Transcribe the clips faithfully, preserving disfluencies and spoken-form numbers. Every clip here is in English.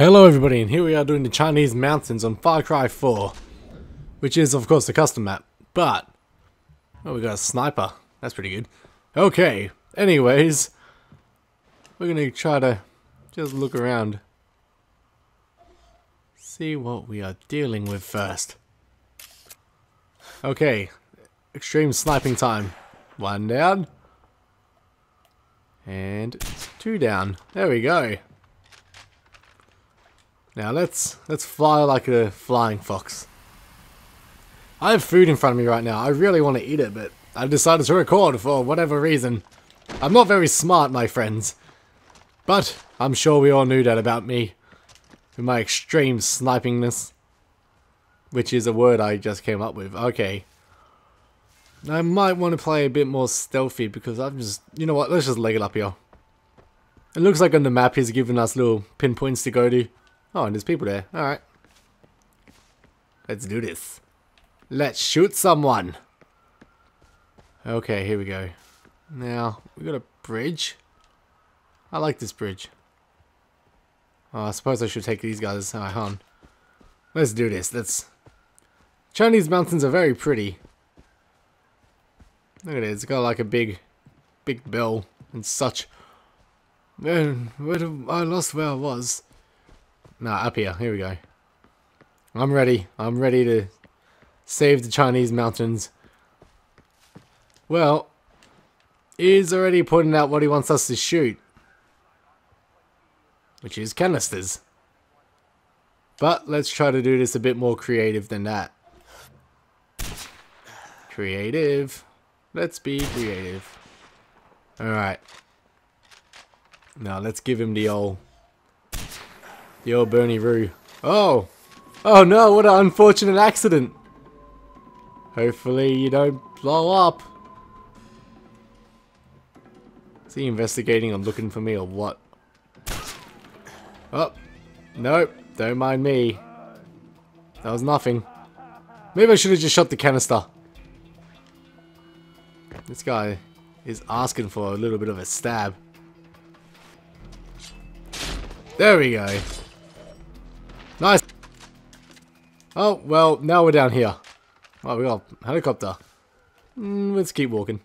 Hello everybody, and here we are doing the Chinese mountains on Far Cry four, which is of course the custom map, but oh, we got a sniper. That's pretty good. Okay, anyways, we're gonna try to just look around, see what we are dealing with first. Okay, extreme sniping time. One down and two down. There we go. Now let's let's fly like a flying fox. I have food in front of me right now. I really want to eat it, but I've decided to record for whatever reason. I'm not very smart, my friends, but I'm sure we all knew that about me, with my extreme snipingness, which is a word I just came up with. Okay, I might want to play a bit more stealthy because I'm just, you know what? Let's just leg it up here. It looks like on the map he's giving us little pinpoints to go to. Oh, and there's people there. Alright. Let's do this. Let's shoot someone. Okay, here we go. Now, we got a bridge. I like this bridge. Oh, I suppose I should take these guys. Alright, hold on. Let's do this. Let's... Chinese mountains are very pretty. Look at it. It's got like a big, big bell and such. Man, where do... I lost where I was. Nah, up here. Here we go. I'm ready. I'm ready to save the Chinese mountains. Well, he's already pointing out what he wants us to shoot, which is canisters. But let's try to do this a bit more creative than that. Creative. Let's be creative. Alright. Now, let's give him the old... The old Bernie Roo. Oh! Oh no, what an unfortunate accident! Hopefully you don't blow up. Is he investigating and looking for me or what? Oh! Nope, don't mind me. That was nothing. Maybe I should have just shot the canister. This guy is asking for a little bit of a stab. There we go. Nice. Oh, well, now we're down here. Oh, we got a helicopter. Mm, let's keep walking.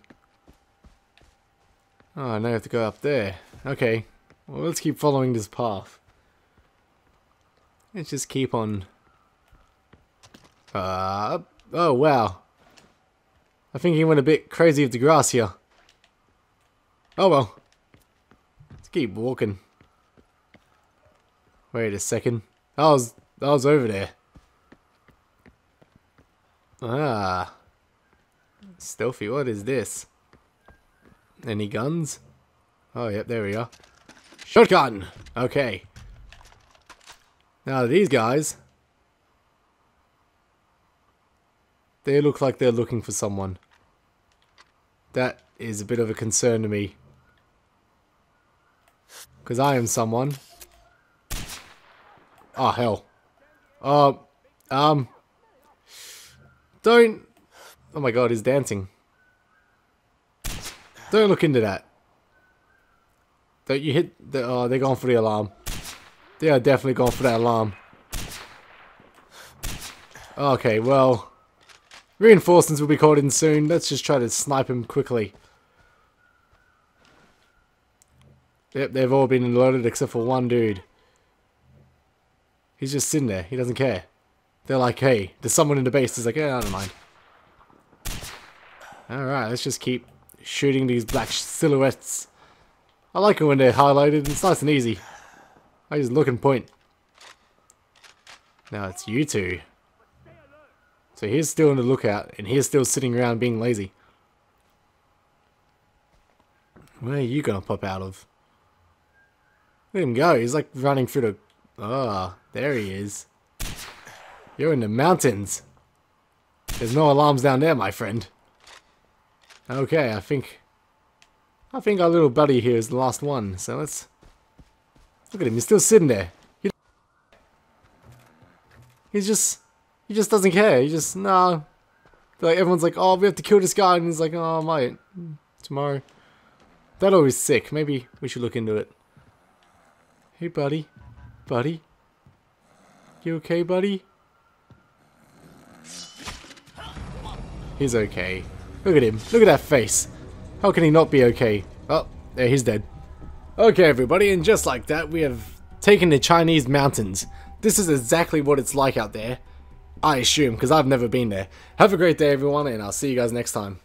Oh, now I have to go up there. Okay. Well, let's keep following this path. Let's just keep on... Uh, oh, wow. I think he went a bit crazy with the grass here. Oh, well. Let's keep walking. Wait a second. I was... I was over there. Ah, stealthy. What is this? Any guns? Oh, yep. There we are. Shotgun. Okay. Now these guys, they look like they're looking for someone. That is a bit of a concern to me, because I am someone. Oh hell. Um. Um. Don't. Oh my god, he's dancing. Don't look into that. Don't you hit the... Oh, they're going for the alarm. They are definitely going for that alarm. Okay, well, reinforcements will be called in soon. Let's just try to snipe him quickly. Yep, they've all been loaded except for one dude. He's just sitting there. He doesn't care. They're like, hey, there's someone in the base. He's like, yeah, I don't mind. Alright, let's just keep shooting these black silhouettes. I like it when they're highlighted. It's nice and easy. I just look and point. Now it's you two. So he's still on the lookout, and he's still sitting around being lazy. Where are you going to pop out of? Let him go. He's like running through the... Ah, oh, there he is. You're in the mountains. There's no alarms down there, my friend. Okay, I think... I think our little buddy here is the last one, so let's... Look at him, he's still sitting there. He... He's just... He just doesn't care, he just... Nah. Like, everyone's like, oh, we have to kill this guy, and he's like, oh, I might. Tomorrow. That always sick, maybe we should look into it. Hey, buddy. Buddy, You okay, buddy? He's okay. Look at him. Look at that face. How can he not be okay? Oh, there, he's dead. Okay, everybody, and just like that, we have taken the Chinese mountains. This is exactly what it's like out there, I assume, because I've never been there. Have a great day, everyone, and I'll see you guys next time.